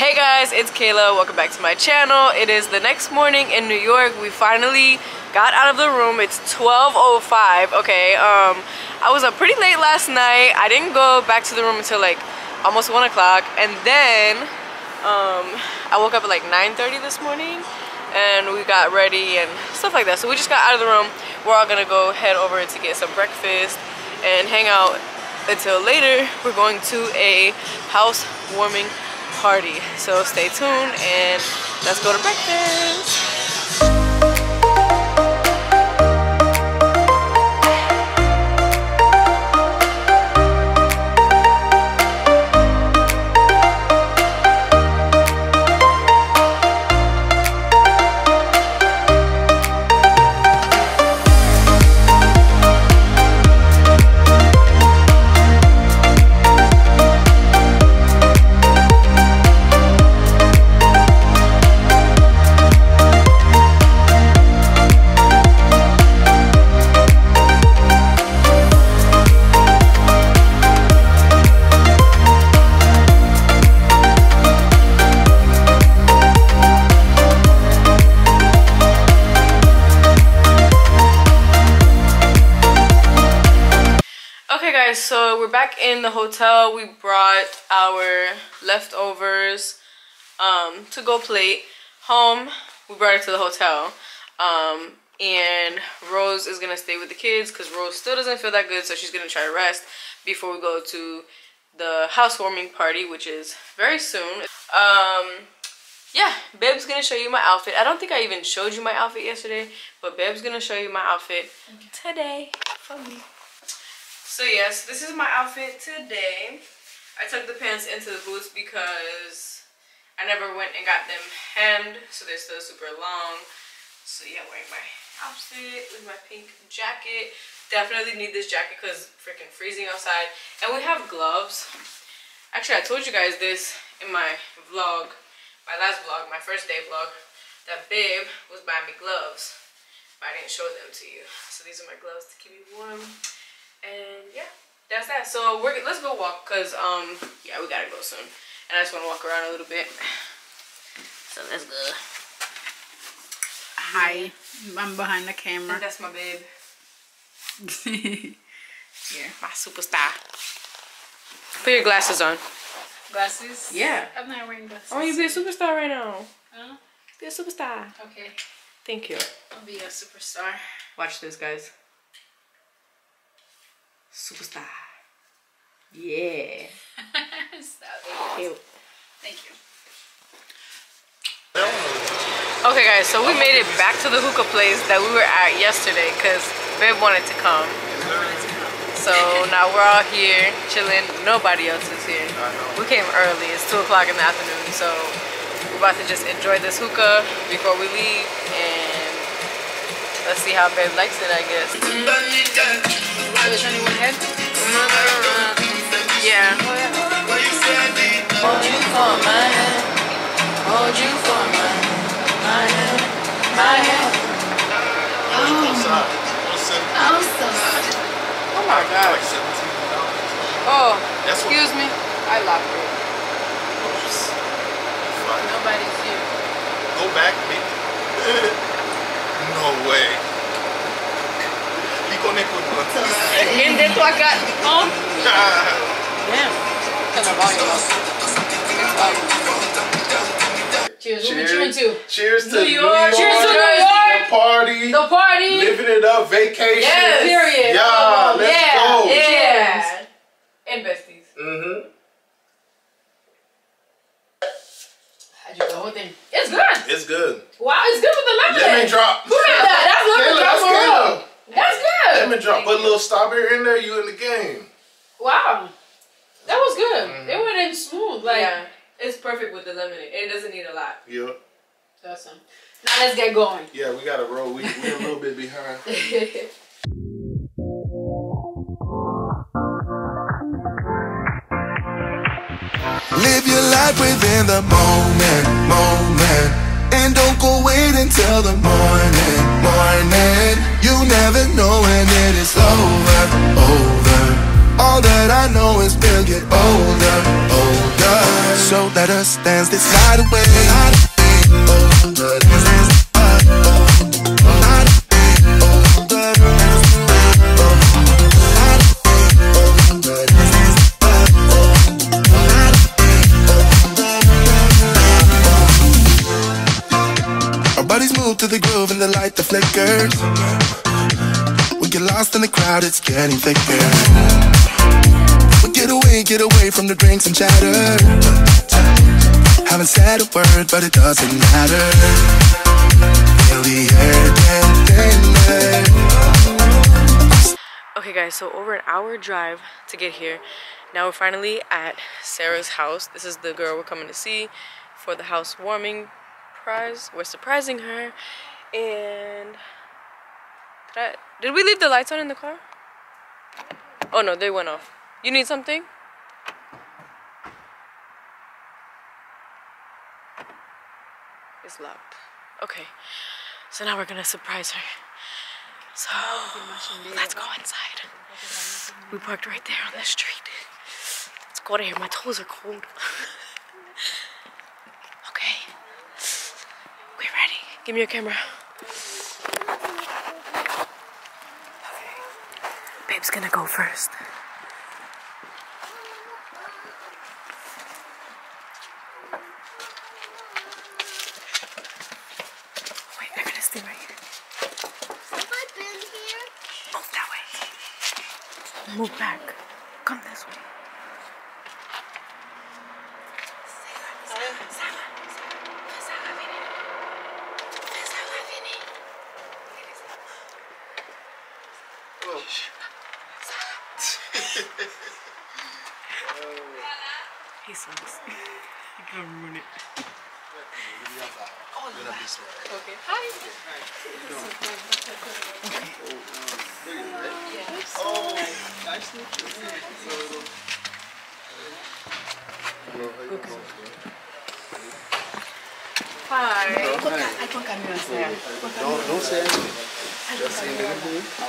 Hey guys, it's Kayla. Welcome back to my channel. It is the next morning in New York. We finally got out of the room. It's 12:05. Okay, I was up pretty late last night. I didn't go back to the room until like almost 1 o'clock, and then I woke up at like 9:30 this morning and we got ready and stuff like that. So we just got out of the room. We're all gonna go head over to get some breakfast and hang out until later. We're going to a housewarming party, so stay tuned and let's go to breakfast. So we're back in the hotel. We brought our leftovers to go plate home. We brought it to the hotel, and Rose is gonna stay with the kids because Rose still doesn't feel that good, so she's gonna try to rest before we go to the housewarming party, which is very soon. Yeah, Babe's gonna show you my outfit. I don't think I even showed you my outfit yesterday, but Babe's gonna show you my outfit today for me. So yes, this is my outfit today. I took the pants into the boots because I never went and got them hemmed, so they're still super long. So yeah, wearing my outfit with my pink jacket. Definitely need this jacket because it's freaking freezing outside. And we have gloves. Actually, I told you guys this in my vlog, my last vlog, my first day vlog, that Babe was buying me gloves, but I didn't show them to you. So these are my gloves to keep me warm. And yeah, that's that. So let's go walk because yeah, we gotta go soon, and I just want to walk around a little bit, so let's go. Hi, I'm behind the camera and that's my babe. Yeah, my superstar. Put your glasses on. Glasses? Yeah, I'm not wearing glasses. Oh, you be a superstar right now. Huh? Be a superstar. Okay, thank you. I'll be a superstar. Watch this, guys. Superstar. Yeah. Cute. Thank you. Okay guys, so we made it back to the hookah place that we were at yesterday because Babe wanted to come. So now we're all here chilling. Nobody else is here. We came early. It's 2 o'clock in the afternoon, so we're about to just enjoy this hookah before we leave, and let's see how Babe likes it, I guess. Are they trying to go ahead? Yeah. Hold you for my hand. Hold you for my hand. My hand. I'm so sorry. Oh my God. Oh, excuse me. I locked it. Nobody's here. Go back, baby. No way. And then I got on. Damn. Cheers. Cheers. Cheers to New York. Cheers to New York. The party. The party. Living it up. Vacation. Yes. Period. Yeah. Let's go. Yeah. And besties. Mm-hmm. How'd you do the whole thing? It's good. It's good. Wow, it's good with the lemon. Lemon drop. Who did that? That's lemon drop for real. That's good. Lemon drop. Put a little strawberry in there, you in the game. Wow. That was good. Mm-hmm. It went in smooth. Like, yeah, it's perfect with the lemonade. It doesn't need a lot. Yep. Awesome. Now let's get going. Yeah, we gotta roll. We're a little bit behind. Live your life within the moment, moment. And don't go wait until the morning, morning. You never know when it is over, over. All that I know is we'll get older, older. shoulder. So let us dance this night away. Oh, let us dance. To the groove and the light that flickers, we get lost in the crowd, it's getting thicker. We get away from the drinks and chatter. Haven't said a word, but it doesn't matter. Feel the air getting thinner. Okay guys, so over an hour drive to get here. Now we're finally at Sarah's house. This is the girl we're coming to see for the housewarming. We're surprising her, and did we leave the lights on in the car? Oh no, they went off. You need something? It's locked. Okay, so now we're gonna surprise her. So let's go inside. We parked right there on the street. Let's go out of here. My toes are cold. Give me your camera. Okay. Babe's gonna go first. Wait, they're gonna stay right here. Have I been here? Move that way. Move back. Come this way. He sucks. You can ruin it. Okay. Hi. Hi. I put cameras there. Don't say anything. Just say anything.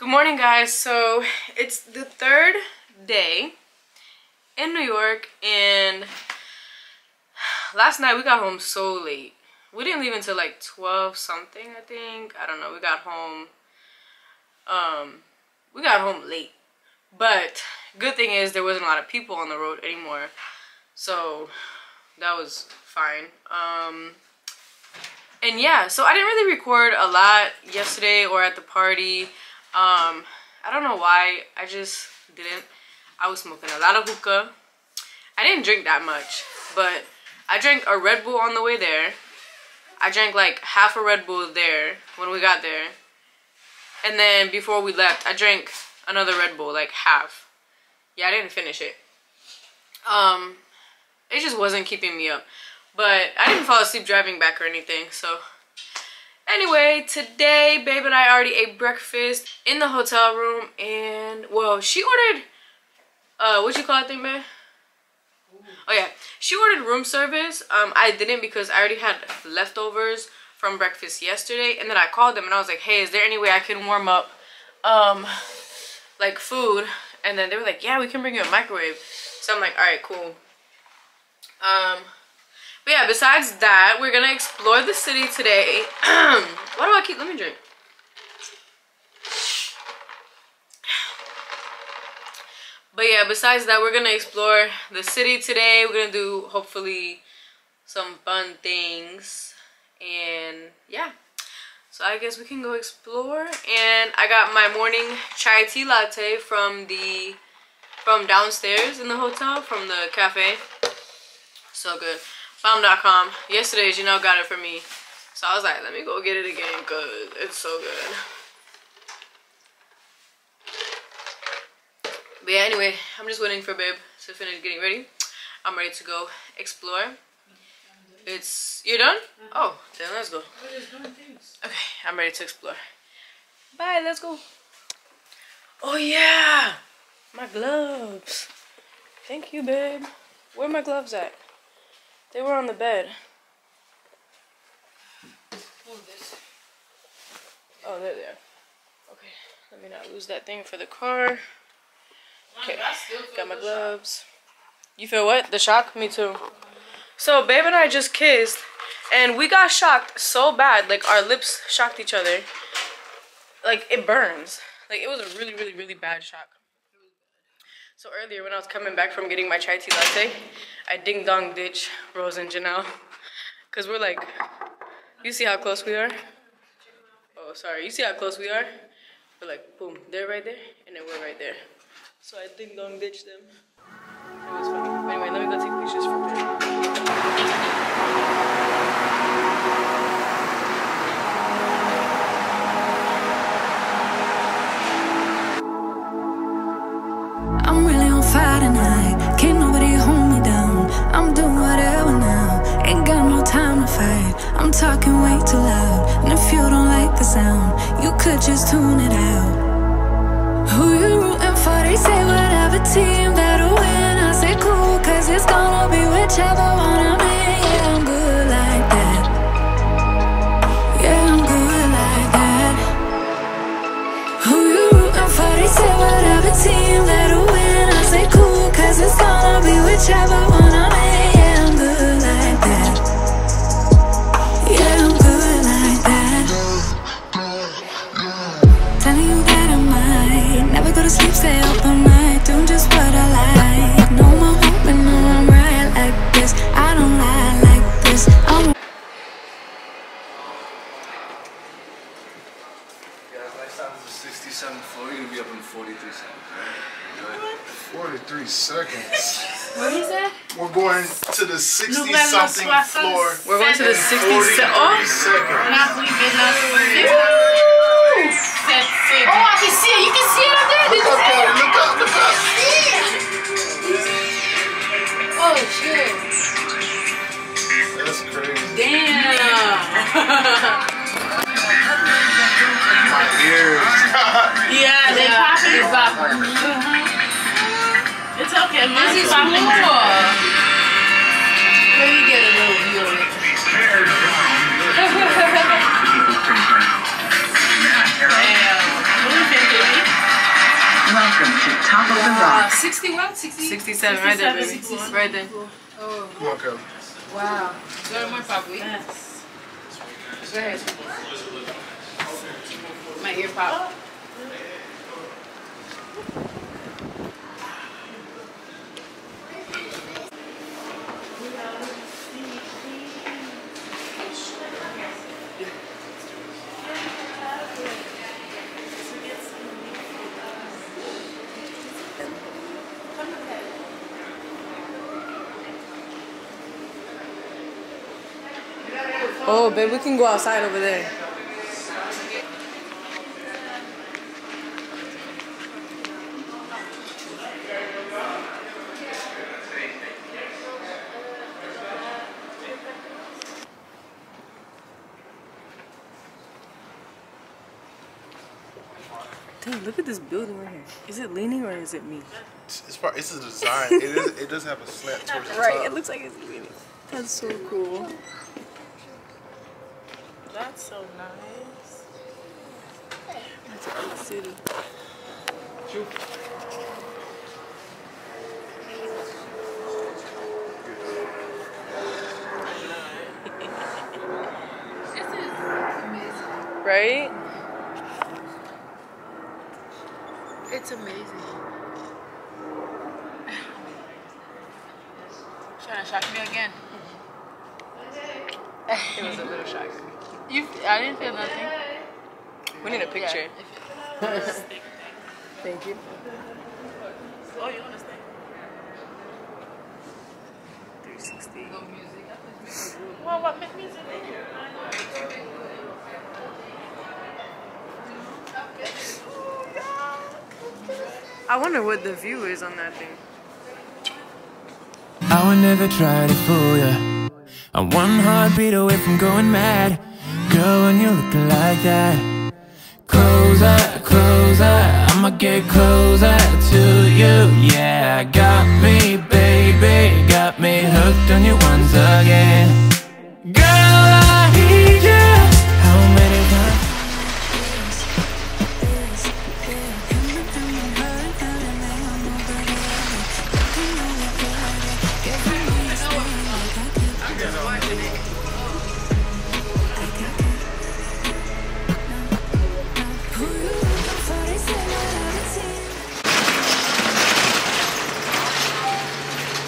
Good morning guys, so it's the third day in New York, and last night we got home so late. We didn't leave until like 12 something, I think. I don't know. We got home late. But good thing is there wasn't a lot of people on the road anymore, so that was fine. And yeah, so I didn't really record a lot yesterday or at the party. I don't know why, I just didn't. I was smoking a lot of hookah. I didn't drink that much, but I drank a Red Bull on the way there. I drank like half a Red Bull there when we got there. And then before we left, I drank another Red Bull, like half. Yeah, I didn't finish it. It just wasn't keeping me up. But I didn't fall asleep driving back or anything, so. Anyway, today, babe and I already ate breakfast in the hotel room. And, well, she ordered, what you call it thing, babe? Oh, yeah. She ordered room service. I didn't because I already had leftovers from breakfast yesterday. And then I called them and I was like, hey, is there any way I can warm up, like, food? And then they were like, yeah, we can bring you a microwave. So I'm like, all right, cool. But yeah, besides that, we're gonna explore the city today. Why do I keep, let me drink. But yeah, besides that, we're gonna explore the city today. We're gonna do, hopefully, some fun things. And yeah, so I guess we can go explore. And I got my morning chai tea latte from downstairs in the hotel, from the cafe. So good. Farm.com. Yesterday, Janelle got it for me. So I was like, let me go get it again because it's so good. But yeah, anyway, I'm just waiting for babe to finish getting ready. I'm ready to go explore. It's, you're done? Oh, then let's go. Okay, I'm ready to explore. Bye, let's go. Oh yeah, my gloves. Thank you, babe. Where are my gloves at? They were on the bed. Oh, there they are. Okay, let me not lose that thing for the car. Okay, got my gloves. You feel what? The shock? Me too. So babe and I just kissed and we got shocked so bad, like our lips shocked each other. Like it burns. Like it was a really, really, really bad shock. So earlier when I was coming back from getting my chai tea latte, I ding dong ditch Rose and Janelle. Cause we're like, you see how close we are? Oh, sorry, you see how close we are? We're like, boom, they're right there and then we're right there. So I ding dong ditch them. It was funny. But anyway, let me go take pictures for her. I'm really on fire tonight. Can't nobody hold me down. I'm doing whatever now. Ain't got no time to fight. I'm talking way too loud. And if you don't like the sound, you could just tune it out. Who you rooting for? They say whatever team that'll win. I say cool, cause it's gonna be whichever one I'm in. Yeah, I'm good like that. Yeah, I'm good like that. Who you rooting for? They say whatever team that'll win. I say cool, cause it's gonna be whichever one I'm in. Yeah, I'm good like that. Yeah, I'm good like that. Telling you that I might never go to sleep, stay up all night, doing just what I like. To the 60-something floor. We're going to the 60s. Oh, I can see it. You can see it up there. Look up, there. Look up, look up. Yeah. Oh shit. That's crazy. Damn. My ears. Yeah, they popping, popping. It's okay. Music's popping more. Let me get a little view of it. Damn. Welcome to Top of the Rock. 61, 60, 67, right there, baby. 61. Right there. Oh. Come on, Kayla. Wow. Very much, probably. Yes. Go ahead. My ear pop. Oh, babe, we can go outside over there. Dang, look at this building right here. Is it leaning or is it me? It's a design. It does have a slant towards the top. Right, it looks like it's leaning. That's so cool. That's so nice. That's a big city. This is amazing. Right? It's amazing. Trying to shock me again. It was a little shock. I didn't feel nothing. We need a picture. Yeah. Thank you. Oh, you want to stay? 360. No music. Well, what make music? I wonder what the view is on that thing. I would never try to fool ya. I'm one heartbeat away from going mad. Girl, when you look like that, closer, I'ma get closer to you. Yeah, got me, baby, got me hooked on you once again. Girl, I need you. How many times?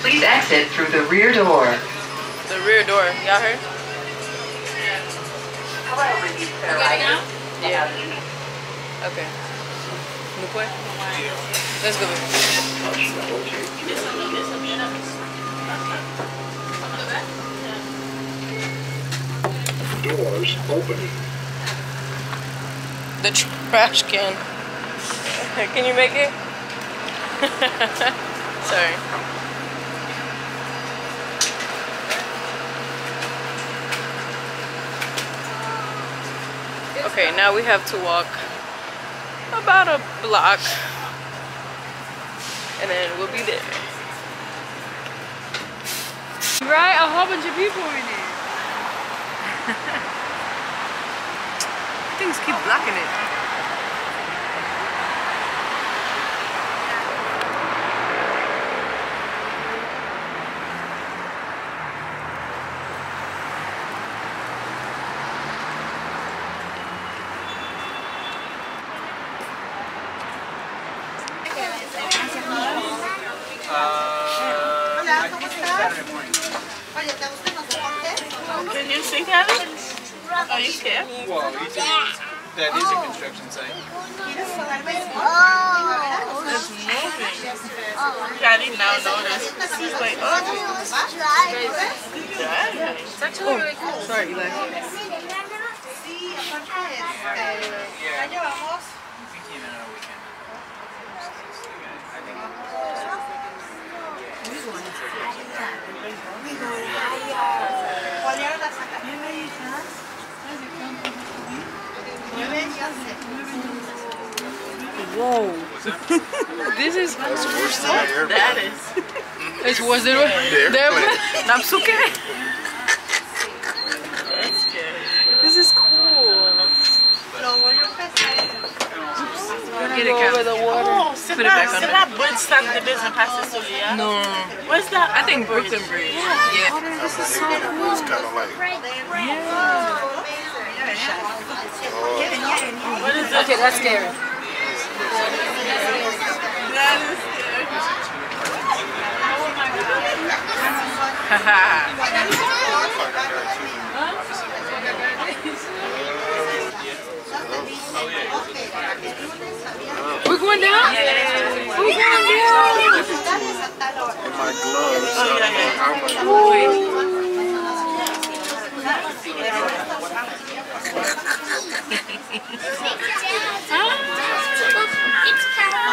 Please exit through the rear door. The rear door, y'all heard? Yeah. Hello, with you, sir. Right now? Yeah. Okay. New point? Yeah. Let's go. Doors open. The trash can. Can you make it? Sorry. Okay, now we have to walk about a block and then we'll be there. Right? A whole bunch of people in here. Things keep blocking it. Can you see that? Are you scared? Well, that is a construction site. Oh, it's moving. I didn't now notice. She's like, oh, it's actually really cool. Sorry, Eli. We came in on a weekend. Whoa. This is worse than the airport. That is. It's worse than the airport. Napsuke. That's good. This is cool. We're gonna go over the water. Put it back on. Stop the business past the studio. No. What's that? I think Brooklyn Bridge. Yeah. This is so cool. It's kind of like. Yeah. What is that? Okay, that's scary. That is scary. Oh my God. We're going down? Yeah. We're going down. And my gloves. Oh, yeah. It's Carol.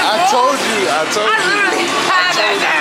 I told you. I literally had that.